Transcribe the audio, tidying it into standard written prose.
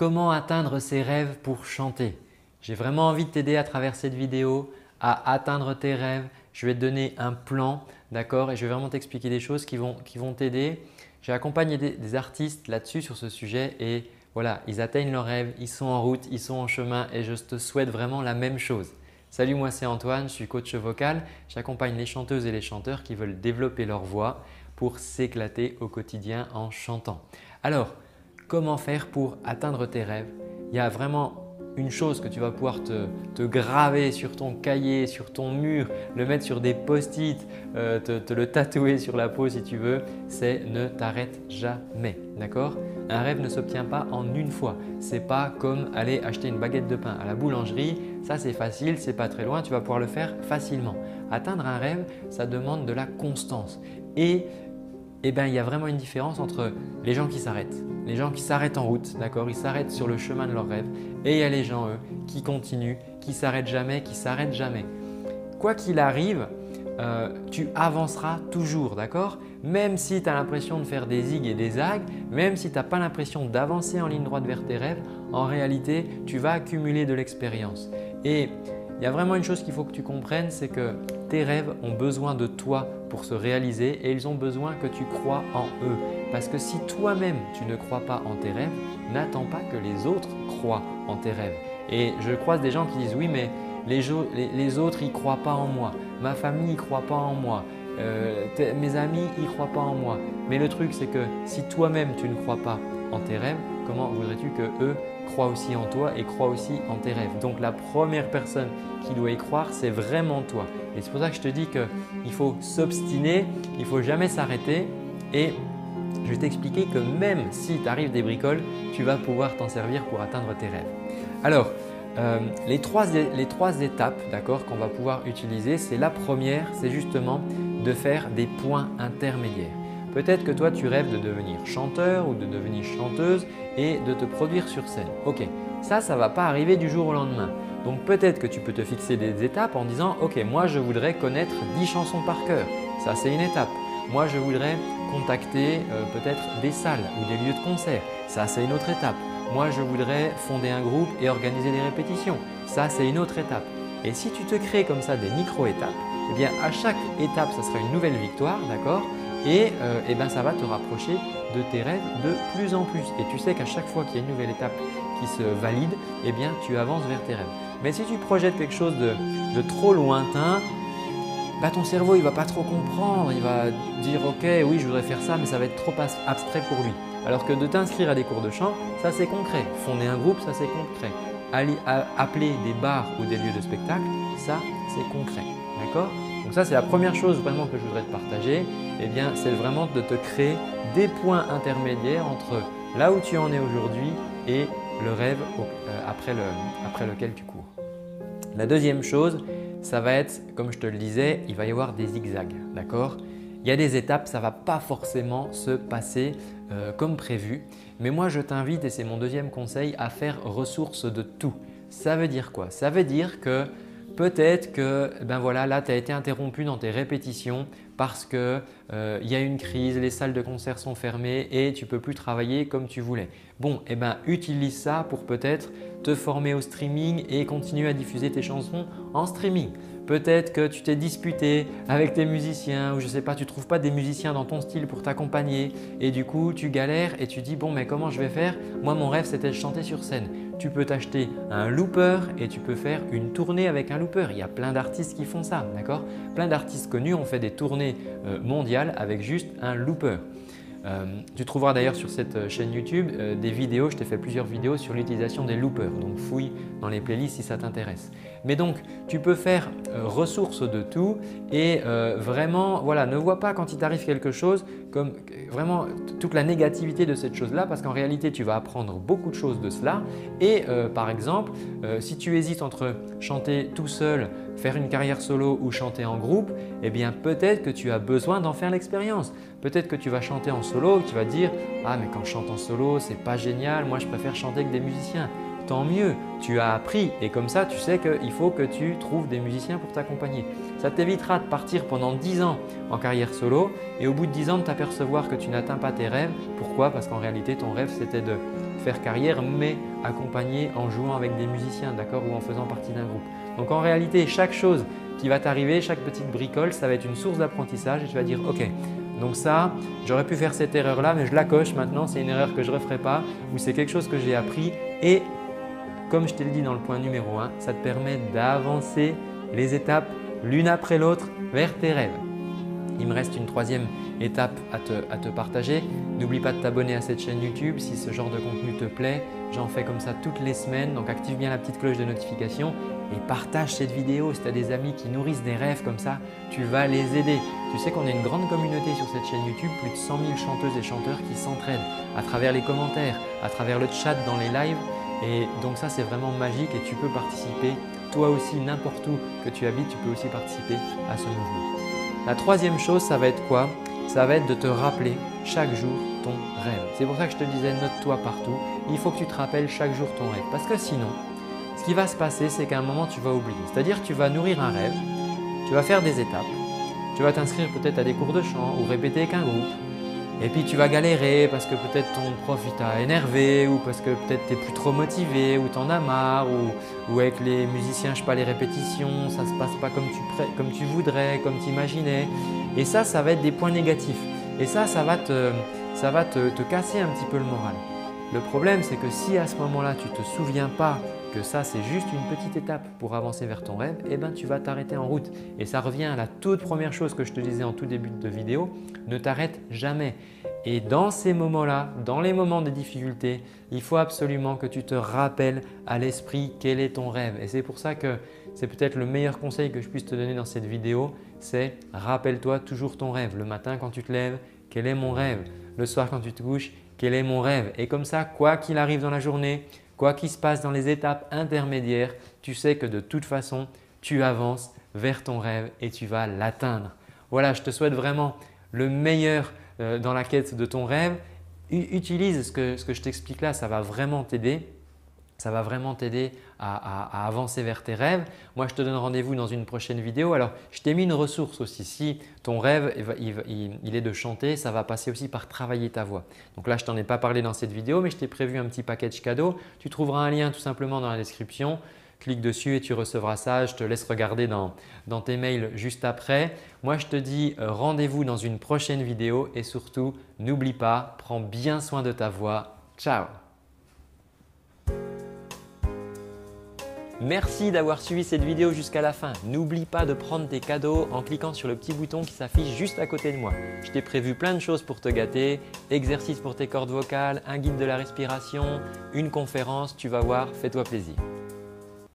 comment atteindre ses rêves pour chanter. J'ai vraiment envie de t'aider à travers cette vidéo à atteindre tes rêves. Je vais te donner un plan, d'accord, et je vais vraiment t'expliquer des choses qui vont t'aider. J'ai accompagné des artistes là-dessus sur ce sujet et voilà, ils atteignent leurs rêves, ils sont en route, ils sont en chemin et je te souhaite vraiment la même chose. Salut, moi c'est Antoine, je suis coach vocal. J'accompagne les chanteuses et les chanteurs qui veulent développer leur voix pour s'éclater au quotidien en chantant. Alors, comment faire pour atteindre tes rêves? Il y a vraiment une chose que tu vas pouvoir te graver sur ton cahier, sur ton mur, le mettre sur des post-it, te le tatouer sur la peau si tu veux, c'est ne t'arrête jamais, d'accord? Un rêve ne s'obtient pas en une fois. Ce n'est pas comme aller acheter une baguette de pain à la boulangerie. Ça, c'est facile, c'est pas très loin, tu vas pouvoir le faire facilement. Atteindre un rêve, ça demande de la constance. Et il y a vraiment une différence entre les gens qui s'arrêtent. Les gens qui s'arrêtent en route, d'accord, ils s'arrêtent sur le chemin de leur rêve. Et il y a les gens, eux, qui continuent, qui s'arrêtent jamais, qui s'arrêtent jamais. Quoi qu'il arrive, tu avanceras toujours, d'accord? Même si tu as l'impression de faire des zigues et des zags, même si tu n'as pas l'impression d'avancer en ligne droite vers tes rêves, en réalité, tu vas accumuler de l'expérience. Et il y a vraiment une chose qu'il faut que tu comprennes, c'est que tes rêves ont besoin de toi pour se réaliser et ils ont besoin que tu crois en eux. Parce que si toi-même, tu ne crois pas en tes rêves, n'attends pas que les autres croient en tes rêves. Et je croise des gens qui disent « oui, mais les autres ils croient pas en moi, ma famille ils croient pas en moi, mes amis ils croient pas en moi ». Mais le truc c'est que si toi-même tu ne crois pas en tes rêves, comment voudrais-tu que eux croient aussi en toi et croient aussi en tes rêves? Donc la première personne qui doit y croire, c'est vraiment toi. Et c'est pour ça que je te dis qu'il faut s'obstiner, il ne faut jamais s'arrêter et je vais t'expliquer que même si t'arrives des bricoles, tu vas pouvoir t'en servir pour atteindre tes rêves. Alors, les trois étapes qu'on va pouvoir utiliser, c'est la première, c'est justement de faire des points intermédiaires. Peut-être que toi, tu rêves de devenir chanteur ou de devenir chanteuse et de te produire sur scène. Ok, ça ne va pas arriver du jour au lendemain. Donc peut-être que tu peux te fixer des étapes en disant « ok, moi je voudrais connaître 10 chansons par cœur ». Ça, c'est une étape. Moi, je voudrais contacter peut-être des salles ou des lieux de concert. Ça, c'est une autre étape. Moi, je voudrais fonder un groupe et organiser des répétitions. Ça, c'est une autre étape. Et si tu te crées comme ça des micro-étapes, eh bien à chaque étape, ça sera une nouvelle victoire, d'accord? Et ça va te rapprocher de tes rêves de plus en plus. Et tu sais qu'à chaque fois qu'il y a une nouvelle étape qui se valide, eh bien tu avances vers tes rêves. Mais si tu projettes quelque chose de trop lointain, bah, ton cerveau il ne va pas trop comprendre, il va dire « ok, oui, je voudrais faire ça, mais ça va être trop abstrait pour lui ». Alors que de t'inscrire à des cours de chant, ça c'est concret. Fonder un groupe, ça c'est concret. Appeler des bars ou des lieux de spectacle, ça c'est concret. D'accord? Donc ça c'est la première chose vraiment que je voudrais te partager. Eh bien, c'est vraiment de te créer des points intermédiaires entre là où tu en es aujourd'hui et le rêve après lequel tu cours. La deuxième chose, ça va être, comme je te le disais, il va y avoir des zigzags, d'accord? Il y a des étapes, ça ne va pas forcément se passer comme prévu. Mais moi, je t'invite, et c'est mon deuxième conseil, à faire ressource de tout. Ça veut dire quoi? Ça veut dire que peut-être que là, tu as été interrompu dans tes répétitions parce qu'il y a une crise, les salles de concert sont fermées et tu ne peux plus travailler comme tu voulais. Bon, utilise ça pour peut-être te former au streaming et continuer à diffuser tes chansons en streaming. Peut-être que tu t'es disputé avec tes musiciens ou je ne sais pas, tu ne trouves pas des musiciens dans ton style pour t'accompagner et du coup, tu galères et tu dis « bon, mais comment je vais faire? Moi, mon rêve, c'était de chanter sur scène ». Tu peux t'acheter un looper et tu peux faire une tournée avec un looper. Il y a plein d'artistes qui font ça, d'accord? Plein d'artistes connus ont fait des tournées mondiales avec juste un looper. Tu trouveras d'ailleurs sur cette chaîne YouTube des vidéos, je t'ai fait plusieurs vidéos sur l'utilisation des loopers, donc fouille dans les playlists si ça t'intéresse. Mais donc, tu peux faire ressource de tout et vraiment, voilà, ne vois pas quand il t'arrive quelque chose comme vraiment toute la négativité de cette chose-là parce qu'en réalité, tu vas apprendre beaucoup de choses de cela et par exemple, si tu hésites entre chanter tout seul, faire une carrière solo ou chanter en groupe, eh bien peut-être que tu as besoin d'en faire l'expérience. Peut-être que tu vas chanter en solo, tu vas dire « ah mais quand je chante en solo, c'est pas génial, moi je préfère chanter avec des musiciens ». Tant mieux, tu as appris et comme ça, tu sais qu'il faut que tu trouves des musiciens pour t'accompagner. Ça t'évitera de partir pendant 10 ans en carrière solo et au bout de 10 ans de t'apercevoir que tu n'atteins pas tes rêves. Pourquoi? Parce qu'en réalité, ton rêve, c'était de faire carrière, mais accompagné en jouant avec des musiciens, d'accord, ou en faisant partie d'un groupe. Donc en réalité, chaque chose qui va t'arriver, chaque petite bricole, ça va être une source d'apprentissage et tu vas dire « Ok, donc ça, j'aurais pu faire cette erreur-là, mais je la coche maintenant, c'est une erreur que je ne referai pas ou c'est quelque chose que j'ai appris. » Et comme je te le dis dans le point numéro 1, ça te permet d'avancer les étapes l'une après l'autre vers tes rêves. Il me reste une troisième étape à te partager. N'oublie pas de t'abonner à cette chaîne YouTube si ce genre de contenu te plaît. J'en fais comme ça toutes les semaines, donc active bien la petite cloche de notification et partage cette vidéo. Si tu as des amis qui nourrissent des rêves comme ça, tu vas les aider. Tu sais qu'on a une grande communauté sur cette chaîne YouTube, plus de 100 000 chanteuses et chanteurs qui s'entraident à travers les commentaires, à travers le chat dans les lives. Et donc ça, c'est vraiment magique et tu peux participer toi aussi n'importe où que tu habites, tu peux aussi participer à ce mouvement. La troisième chose, ça va être quoi? Ça va être de te rappeler chaque jour ton rêve. C'est pour ça que je te disais note-toi partout. Il faut que tu te rappelles chaque jour ton rêve parce que sinon, ce qui va se passer, c'est qu'à un moment, tu vas oublier. C'est-à-dire tu vas nourrir un rêve, tu vas faire des étapes, tu vas t'inscrire peut-être à des cours de chant ou répéter avec un groupe. Et puis tu vas galérer parce que peut-être ton prof t'a énervé ou parce que peut-être tu n'es plus trop motivé ou tu en as marre ou avec les musiciens, je sais pas, les répétitions, ça ne se passe pas comme tu voudrais, comme tu imaginais. Et ça, ça va être des points négatifs. Et ça va te casser un petit peu le moral. Le problème, c'est que si à ce moment-là, tu ne te souviens pas que ça, c'est juste une petite étape pour avancer vers ton rêve, eh ben, tu vas t'arrêter en route. Et ça revient à la toute première chose que je te disais en tout début de vidéo, ne t'arrête jamais. Et dans ces moments-là, dans les moments de difficulté, il faut absolument que tu te rappelles à l'esprit quel est ton rêve. Et c'est pour ça que c'est peut-être le meilleur conseil que je puisse te donner dans cette vidéo, c'est rappelle-toi toujours ton rêve. Le matin quand tu te lèves, quel est mon rêve? Le soir quand tu te couches, quel est mon rêve? Et comme ça, quoi qu'il arrive dans la journée, quoi qu'il se passe dans les étapes intermédiaires, tu sais que de toute façon, tu avances vers ton rêve et tu vas l'atteindre. Voilà, je te souhaite vraiment le meilleur dans la quête de ton rêve. Utilise ce que je t'explique là, ça va vraiment t'aider. Ça va vraiment t'aider à avancer vers tes rêves. Moi, je te donne rendez-vous dans une prochaine vidéo. Alors, je t'ai mis une ressource aussi. Si ton rêve, il est de chanter, ça va passer aussi par travailler ta voix. Donc là, je ne t'en ai pas parlé dans cette vidéo, mais je t'ai prévu un petit package cadeau. Tu trouveras un lien tout simplement dans la description. Clique dessus et tu recevras ça. Je te laisse regarder dans tes mails juste après. Moi, je te dis rendez-vous dans une prochaine vidéo et surtout, n'oublie pas, prends bien soin de ta voix. Ciao! Merci d'avoir suivi cette vidéo jusqu'à la fin. N'oublie pas de prendre tes cadeaux en cliquant sur le petit bouton qui s'affiche juste à côté de moi. Je t'ai prévu plein de choses pour te gâter, exercices pour tes cordes vocales, un guide de la respiration, une conférence, tu vas voir, fais-toi plaisir.